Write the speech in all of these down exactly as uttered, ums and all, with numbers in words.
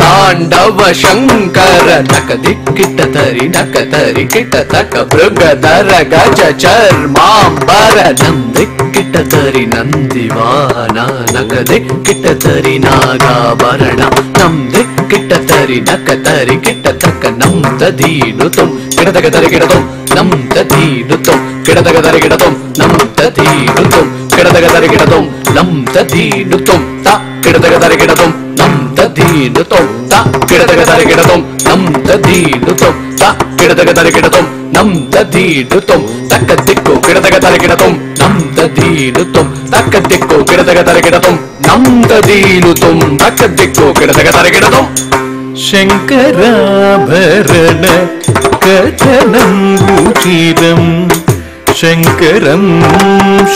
தாண்டவ சங்கர நக திக்கிட்ட தரி நக தரி கிட்ட தக பிருக தர கஜ சர்மாம்பர நந்தி கிட்ட தரி நந்தி வானா நகதி கிட்ட தரி நாகாபரணம் நந்தி கிட்ட தரி நக தரி கிட்ட தக்க நம் தீடுத்தும் கிடதக தரி கிடதும் நம் தீடுத்தும் கிடதக தரி கிடதும் நம் தீடுத்தும் கிடதக தரி கிடதும் நம் தீடுத்தும் த கிடதக தரி கிடதும் தீடுதோம் த கிடதக தரி கிடதோம் நம் தீடுதோம் த கிடதக தரி கிடதோம் நம் தீடுதோம் தக்க திக்கு கிடதக தரி கிடதோம் நம் தீடுதோம் தக்க திக்கு கிடதக தரி கிடதோம் நம் தீடுதோம் தக்க திக்கு கிடதக தரி கிடதோம் சங்கராபரண கதனம் உச்சிரம் சங்கரம்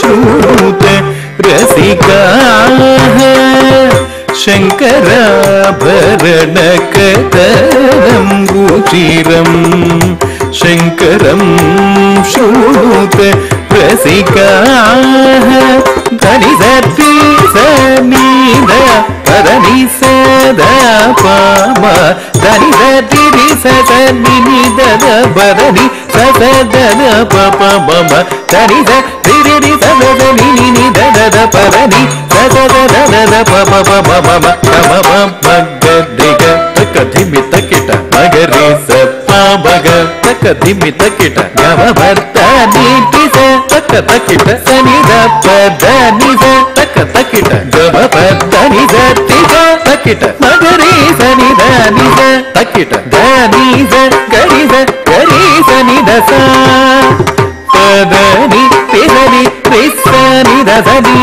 ஸ்ருத ரசிகாஹ शंकराभरण कतरम गुचिरम शंकरम श्रुत रसिका धनि सति समीद परनिस ದ ಪಾಮ ಧನಿ ಧಿ ಸದ ನಿನಿ ಧನ ಬದನಿ ಸದ ಧನ ಪಪ ಮಮ ಧನಿ ಧಿರಿ ಸದ ಧನಿ ನಿನಿ ಧನದ ಪದನಿ ಸದ ಧನದ ಪಪ ಪಮ ಮಮ ಮಮ ಮಗ ದಿಗ ತಕ ಧಿಮಿತ ಕಿಟ ಮಗರಿ ಸ ಪಾಮಗ ತಕ ಧಿಮಿತ ಕಿಟ ಗಮ ಭರ್ತ ನೀಟಿ ಸ ತಕ ತಕಿಟ ಸನಿ ದ ಪದ ನಿ ಸ ತಕ ತಕಿಟ ಗಮ ಭರ್ತ ನಿ ಸ ತಿ ಸ ತಕಿಟ ಮಗರಿ ಸನಿ ದ ನಿ ಸ ತಕಿಟ ದ ನಿ ಸ ಗರಿ ಸ ಗರಿ ಸನಿ ದ ಸ ಪದ ನಿ ತಿ ಸ ನಿ ತಿ ಸ ನಿ ದ ಸ ನಿ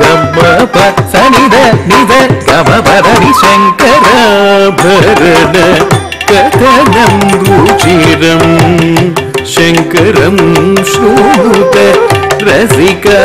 ಗಮ ಪ ಸನಿ ದ ನಿ ದ ಗಮ ಪದ ನಿ ಶಂಕರಭರಣ ಕಥನಂ ರುಚಿರಂ ಶಂಕರಂ ಶೃಣುತ ರಸಿಕಾ.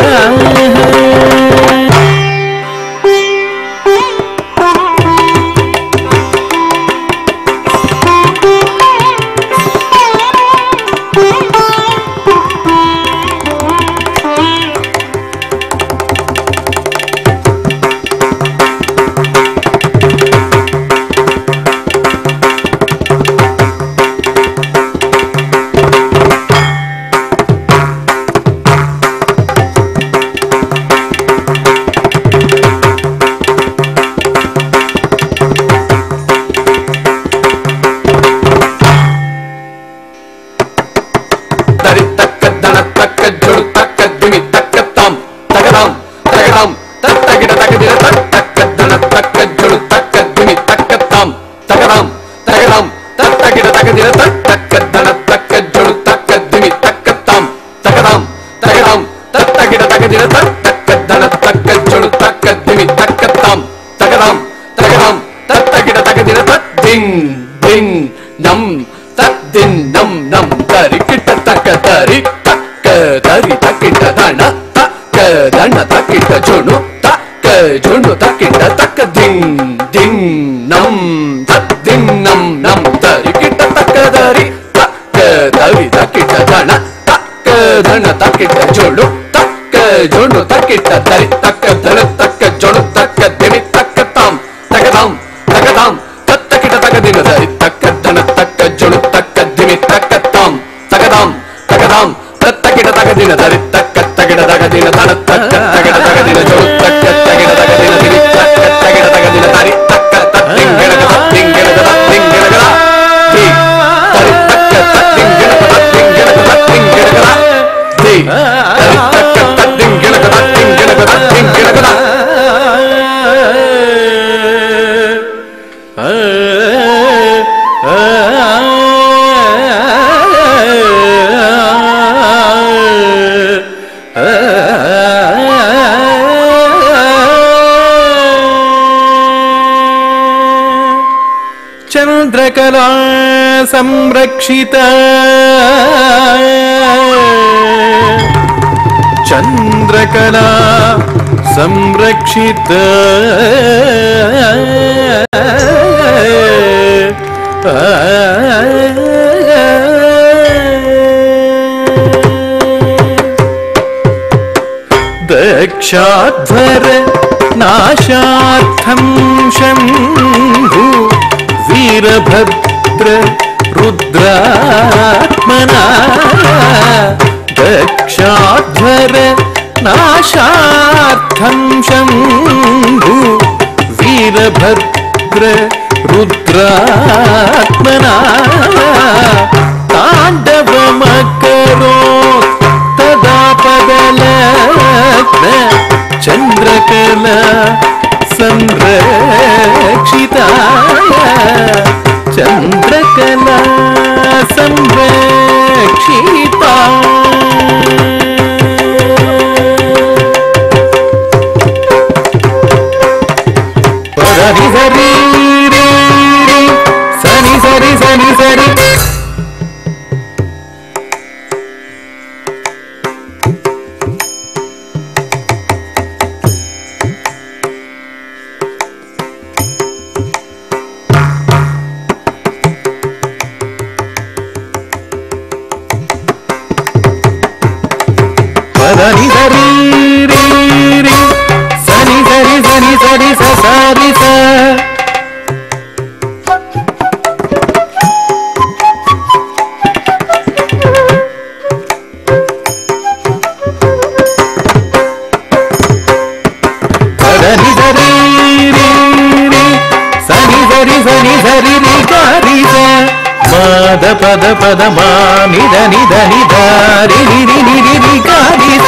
चंद्रकला संरक्षिता चंद्रकला संरक्षिता दक्षाध्वर नाशार्थं शंभु वीरभद्र रुद्रात्मना दक्षाध्वर नाशार्थं शंभु वीरभद्र रुद्रात्मना तांडवमकरोत् तदा पदलग्न चंद्रकला संरक्षिता चंद्रकला संरक्षिता पदरी सरी री री सनी सरी सनी सरी Sari sari sari sari sari sari sari. சனி சரி ரி கரி ச மாத பத பத மா நி த நி த நி த ரி ரி ரி ரி ரி ரி கரி ச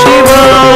शिवाय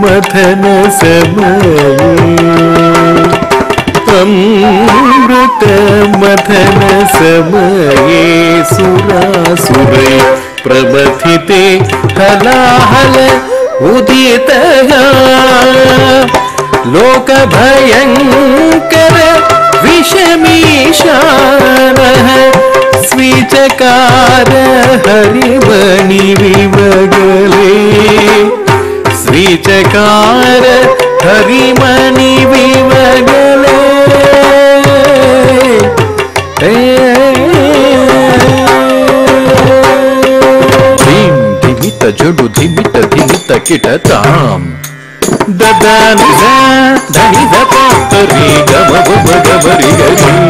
मथन समय अमृत मथन समय सुरासुरे प्रमथिते हलाहल उदित लोक भयंकर विषमीशान स्वीचकार हरिमणि विमगले श्रीचकार हरिमणि विमगले धिं धिमित जुडु धिमित धिमित किटतां ददानि स धनि स परि गम भुव गमरि गरि धिं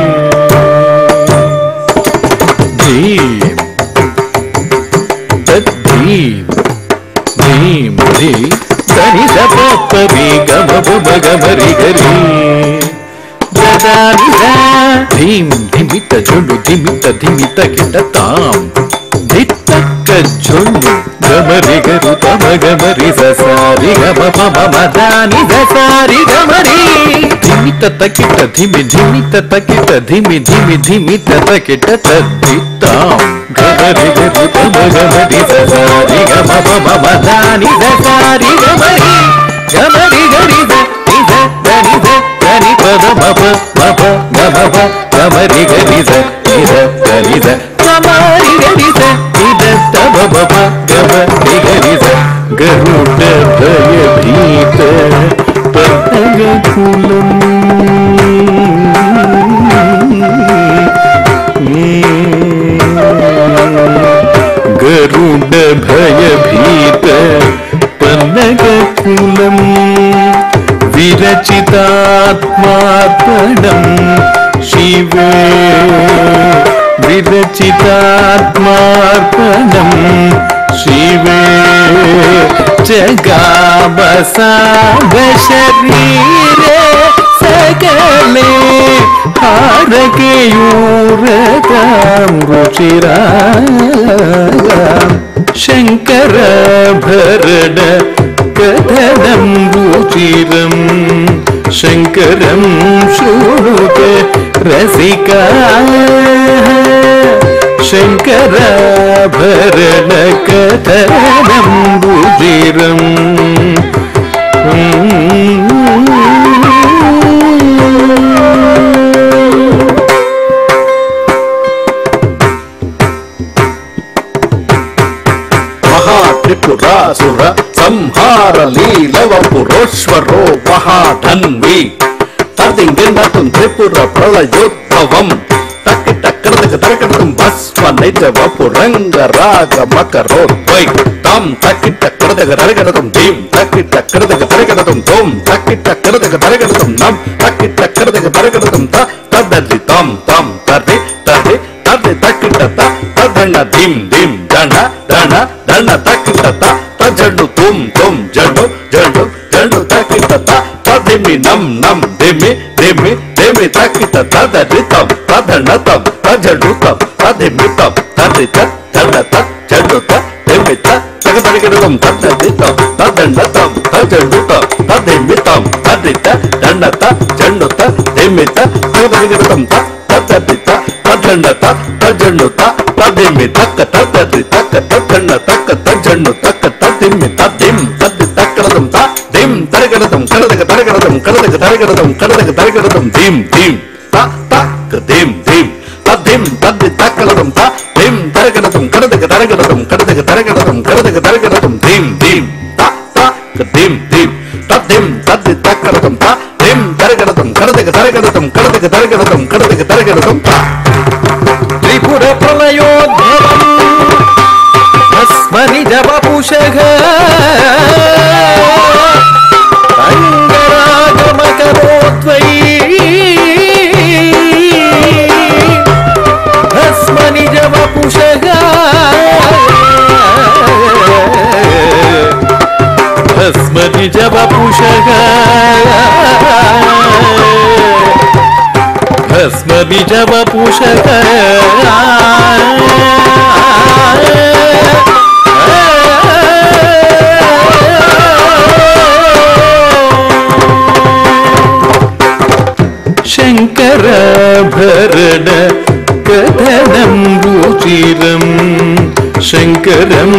तद्धीं धिं धिं रि सपरि गम भुव गमरि गरि ददानि स धिं धिमित झुण्डु धिमित धिमित किटतां धित्तक झुण्डु गमरि गरु तम गमरि स सारि गम पम मदानि स सारि गमरि धिमित तकिट धिमि धिमित तकिट धिमि धिमि धिमित तकिट तद्धितां गमरि गरु तम गमरि स सारि गम पम मदानि स सारि गमरि गरि ध नि ध नि ध नि प ध म प म प ग म प गमरि गरि ध नि ध नि ध गमरि गरि ध नि ध त भ भ प गमरि गरि ध गरुड भय भीत पतंग कुलम गरुड भय भीत विरचितात्मात्मनं शिवे विरचितात्मात्मनं शिवे जगावसाव शरीरे सकले हारकेयूरतां रुचिरा शंकरभरण कथनं रुचिरं शंकर शंकरं शूक रसिका शंकराभरण कथनं भुजिरं महात्रिपुरासुर संहार लीलवपुरोश्वरो महाधन्वी तदिंगिनतुं त्रिपुर प्रलयोद्भवं शंकराभरण कथनं भुजिरं शंकरं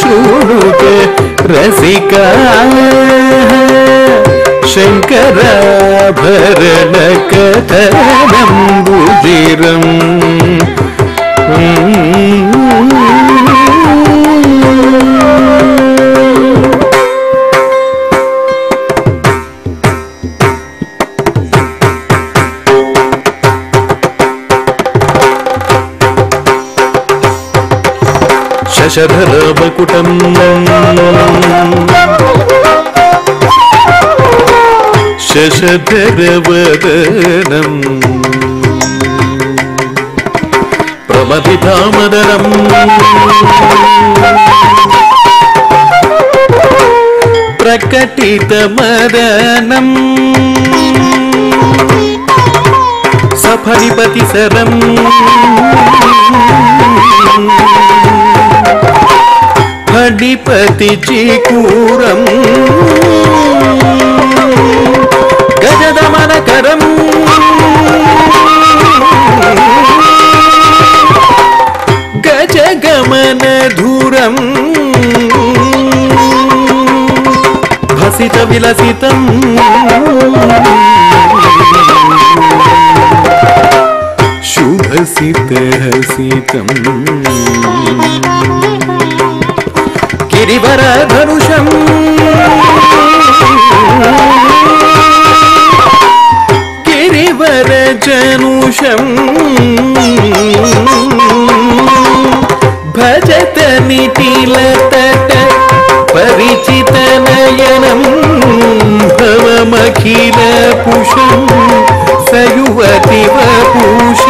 शूनुक रसिका शंकराभरण कथनं भुजिरं शशधर मुकुटं शशधर वदनं प्रमथितामदनं प्रकटितमदनं सफलिपतिसरं अधिपति चिकूरं गजदमनकरं गजगमनधुरं भसितविलसितं शुभसितहसितं गिरिवरधनुषं गिरिवरजनुषं भजत निटिलतट परिचितनयनं भवमखिलपुषं सयुवतिवपुषं